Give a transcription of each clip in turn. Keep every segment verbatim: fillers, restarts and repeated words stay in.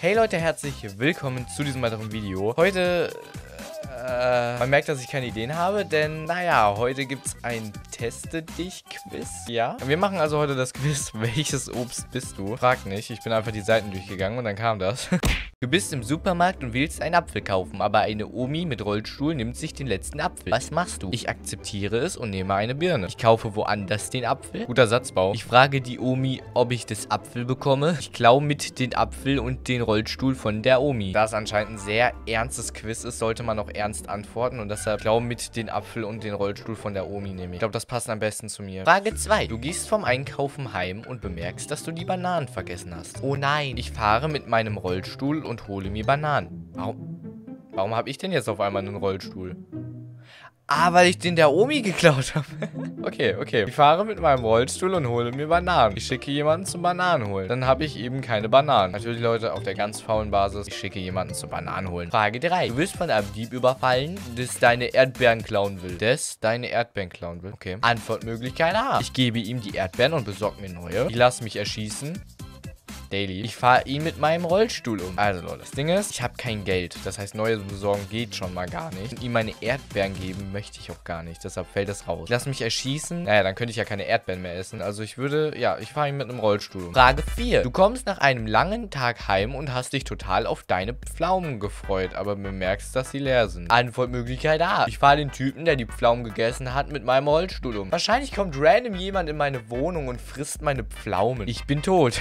Hey Leute, herzlich willkommen zu diesem weiteren Video. Heute, äh, man merkt, dass ich keine Ideen habe, denn, naja, heute gibt es ein Testedich-Quiz, ja? Wir machen also heute das Quiz, welches Obst bist du? Frag nicht, ich bin einfach die Seiten durchgegangen und dann kam das. Du bist im Supermarkt und willst einen Apfel kaufen, aber eine Omi mit Rollstuhl nimmt sich den letzten Apfel. Was machst du? Ich akzeptiere es und nehme eine Birne. Ich kaufe woanders den Apfel. Guter Satzbau. Ich frage die Omi, ob ich das Apfel bekomme. Ich klaue mit den Apfel und den Rollstuhl von der Omi. Da es anscheinend ein sehr ernstes Quiz ist, sollte man auch ernst antworten. Und deshalb klaue mit den Apfel und den Rollstuhl von der Omi nehme ich. Ich glaube, das passt am besten zu mir. Frage zwei. Du gehst vom Einkaufen heim und bemerkst, dass du die Bananen vergessen hast. Oh nein. Ich fahre mit meinem Rollstuhl und hole mir Bananen. Warum, warum habe ich denn jetzt auf einmal einen Rollstuhl? Ah, weil ich den der Omi geklaut habe. Okay, okay. Ich fahre mit meinem Rollstuhl und hole mir Bananen. Ich schicke jemanden zum Bananen holen. Dann habe ich eben keine Bananen. Natürlich, Leute, auf der ganz faulen Basis. Ich schicke jemanden zum Bananen holen. Frage drei. Du wirst von einem Dieb überfallen, das deine Erdbeeren klauen will. Das deine Erdbeeren klauen will. Okay. Antwortmöglichkeit A. Ich gebe ihm die Erdbeeren und besorge mir neue. Ich lasse mich erschießen. Daily. Ich fahre ihn mit meinem Rollstuhl um. Also Leute, das Ding ist, ich habe kein Geld. Das heißt, neue besorgen geht schon mal gar nicht. Und ihm meine Erdbeeren geben möchte ich auch gar nicht. Deshalb fällt das raus. Ich lasse mich erschießen. Naja, dann könnte ich ja keine Erdbeeren mehr essen. Also ich würde, ja, ich fahre ihn mit einem Rollstuhl um. Frage vier. Du kommst nach einem langen Tag heim und hast dich total auf deine Pflaumen gefreut, aber bemerkst, dass sie leer sind. Antwortmöglichkeit A. Ich fahre den Typen, der die Pflaumen gegessen hat, mit meinem Rollstuhl um. Wahrscheinlich kommt random jemand in meine Wohnung und frisst meine Pflaumen. Ich bin tot.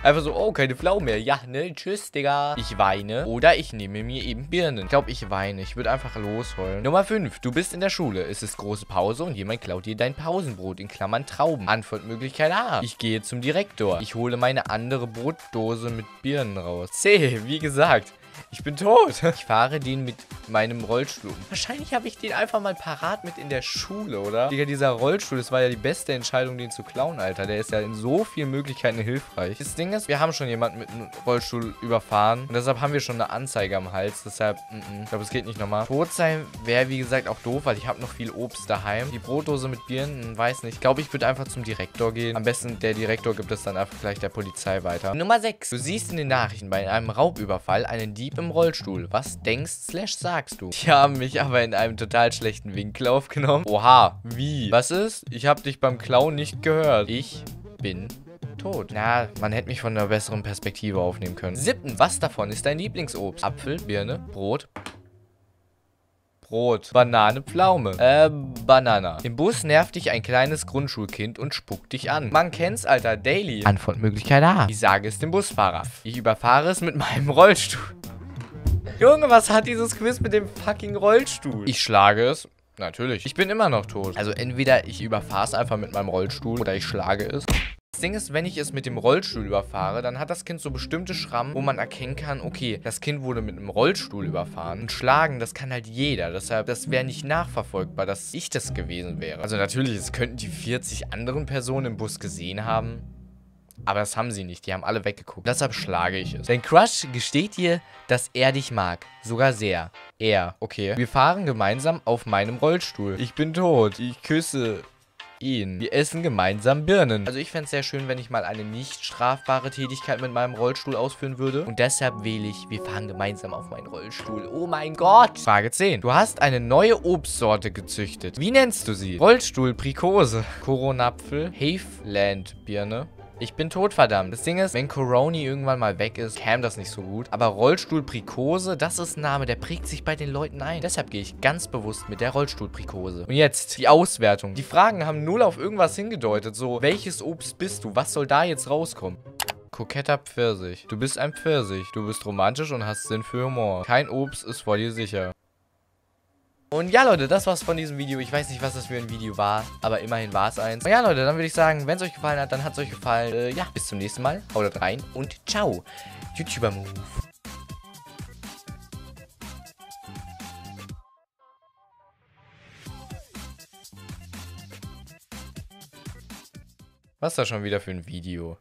Einfach so, oh, keine Pflaumen mehr. Ja, ne? Tschüss, Digga. Ich weine oder ich nehme mir eben Birnen. Ich glaube, ich weine. Ich würde einfach losheulen. Nummer fünf. Du bist in der Schule. Es ist große Pause und jemand klaut dir dein Pausenbrot, in Klammern Trauben. Antwortmöglichkeit A. Ich gehe zum Direktor. Ich hole meine andere Brotdose mit Birnen raus. C. Wie gesagt, ich bin tot. Ich fahre den mit meinem Rollstuhl. Wahrscheinlich habe ich den einfach mal parat mit in der Schule, oder? Digga, dieser Rollstuhl, das war ja die beste Entscheidung, den zu klauen, Alter. Der ist ja in so vielen Möglichkeiten hilfreich. Das Ding ist, wir haben schon jemanden mit einem Rollstuhl überfahren. Und deshalb haben wir schon eine Anzeige am Hals. Deshalb, mm -mm. ich glaube, es geht nicht nochmal. Tot sein wäre, wie gesagt, auch doof, weil ich habe noch viel Obst daheim. Die Brotdose mit Birnen, weiß nicht. Ich glaube, ich würde einfach zum Direktor gehen. Am besten der Direktor gibt es dann einfach gleich der Polizei weiter. Nummer sechs. Du siehst in den Nachrichten bei einem Raubüberfall einen Dieb im Rollstuhl. Was denkst slash sagst du? Die haben mich aber in einem total schlechten Winkel aufgenommen. Oha, wie? Was ist? Ich habe dich beim Klauen nicht gehört. Ich bin tot. Na, man hätte mich von einer besseren Perspektive aufnehmen können. Siebten, was davon ist dein Lieblingsobst? Apfel, Birne, Brot, Brot, Banane, Pflaume. Äh, Banana. Im Bus nervt dich ein kleines Grundschulkind und spuckt dich an. Man kennt's, Alter, Daily. Antwortmöglichkeit A. Ich sage es dem Busfahrer. Ich überfahre es mit meinem Rollstuhl. Junge, was hat dieses Quiz mit dem fucking Rollstuhl? Ich schlage es. Natürlich. Ich bin immer noch tot. Also entweder ich überfahre es einfach mit meinem Rollstuhl oder ich schlage es. Das Ding ist, wenn ich es mit dem Rollstuhl überfahre, dann hat das Kind so bestimmte Schrammen, wo man erkennen kann, okay, das Kind wurde mit einem Rollstuhl überfahren. Und schlagen, das kann halt jeder. Deshalb, das wäre nicht nachverfolgbar, dass ich das gewesen wäre. Also natürlich, es könnten die vierzig anderen Personen im Bus gesehen haben. Aber das haben sie nicht, die haben alle weggeguckt. Deshalb schlage ich es. Dein Crush gesteht dir, dass er dich mag. Sogar sehr. Er. Okay. Wir fahren gemeinsam auf meinem Rollstuhl. Ich bin tot. Ich küsse ihn. Wir essen gemeinsam Birnen. Also ich fände es sehr schön, wenn ich mal eine nicht strafbare Tätigkeit mit meinem Rollstuhl ausführen würde. Und deshalb wähle ich, wir fahren gemeinsam auf meinen Rollstuhl. Oh mein Gott. Frage zehn. Du hast eine neue Obstsorte gezüchtet. Wie nennst du sie? Rollstuhl, Prikose, Koronapfel, Haveland-Birne. Ich bin tot, verdammt. Das Ding ist, wenn Coroni irgendwann mal weg ist, käme das nicht so gut. Aber Rollstuhlprikose, das ist ein Name, der prägt sich bei den Leuten ein. Deshalb gehe ich ganz bewusst mit der Rollstuhlprikose. Und jetzt die Auswertung. Die Fragen haben null auf irgendwas hingedeutet. So, welches Obst bist du? Was soll da jetzt rauskommen? Koketter Pfirsich. Du bist ein Pfirsich. Du bist romantisch und hast Sinn für Humor. Kein Obst ist vor dir sicher. Und ja, Leute, das war's von diesem Video. Ich weiß nicht, was das für ein Video war, aber immerhin war es eins. Und ja, Leute, dann würde ich sagen, wenn es euch gefallen hat, dann hat es euch gefallen. Äh, ja, bis zum nächsten Mal. Haut rein und ciao. YouTuber-Move. Was ist das schon wieder für ein Video?